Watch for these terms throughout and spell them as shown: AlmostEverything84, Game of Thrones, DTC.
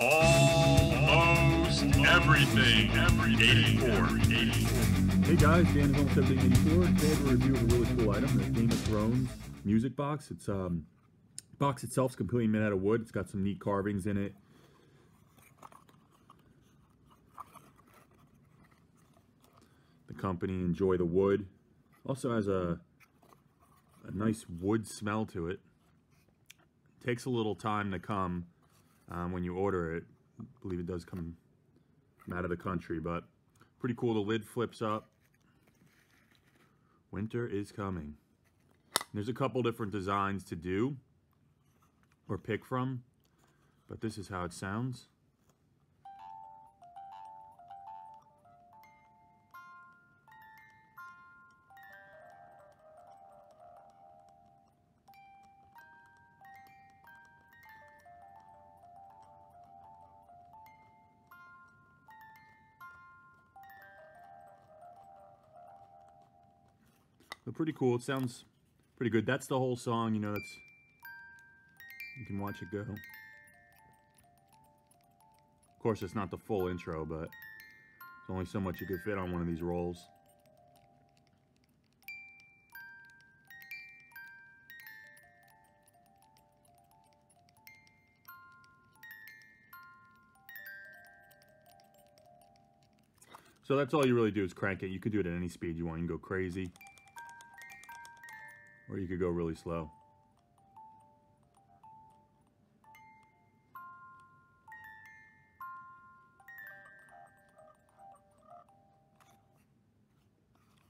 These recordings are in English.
Almost Everything 84. Hey guys, Dan is Almost Everything 84. Today we're reviewing a really cool item, the Game of Thrones music box. It's box itself is completely made out of wood. It's got some neat carvings in it. The company Enjoy the Wood. Also has a nice wood smell to it. Takes a little time to come when you order it. I believe it does come from out of the country, but pretty cool. The lid flips up. Winter is coming. And there's a couple different designs to do or pick from, but this is how it sounds. But pretty cool. It sounds pretty good. That's the whole song, you know. That's, you can watch it go. Of course, it's not the full intro, but there's only so much you could fit on one of these rolls. So that's all you really do is crank it. You could do it at any speed you want. You can go crazy, or you could go really slow.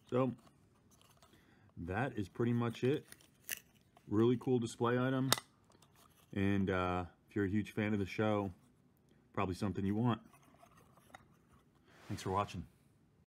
So that is pretty much it. Really cool display item. And if you're a huge fan of the show, probably something you want. Thanks for watching.